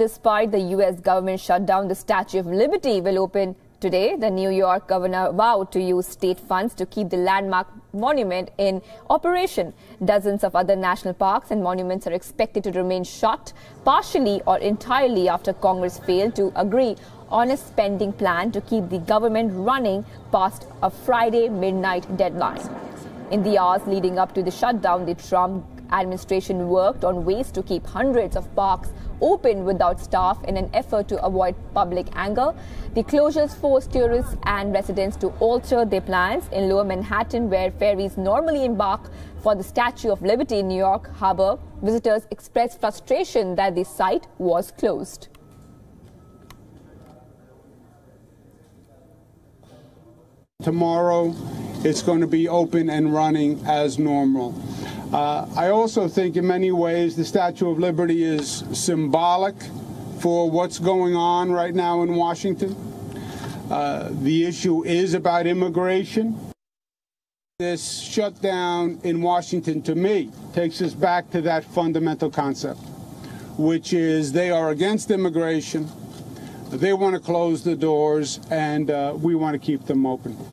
Despite the U.S. government shutdown, the Statue of Liberty will open today. The New York governor vowed to use state funds to keep the landmark monument in operation. Dozens of other national parks and monuments are expected to remain shut partially or entirely after Congress failed to agree on a spending plan to keep the government running past a Friday midnight deadline. In the hours leading up to the shutdown, the Trump administration worked on ways to keep hundreds of parks open without staff in an effort to avoid public anger. The closures forced tourists and residents to alter their plans. In Lower Manhattan, where ferries normally embark for the Statue of Liberty in New York Harbor, visitors expressed frustration that the site was closed. Tomorrow, it's going to be open and running as normal. I also think in many ways the Statue of Liberty is symbolic for what's going on right now in Washington. The issue is about immigration. This shutdown in Washington, to me, takes us back to that fundamental concept, which is they are against immigration, they want to close the doors, and we want to keep them open.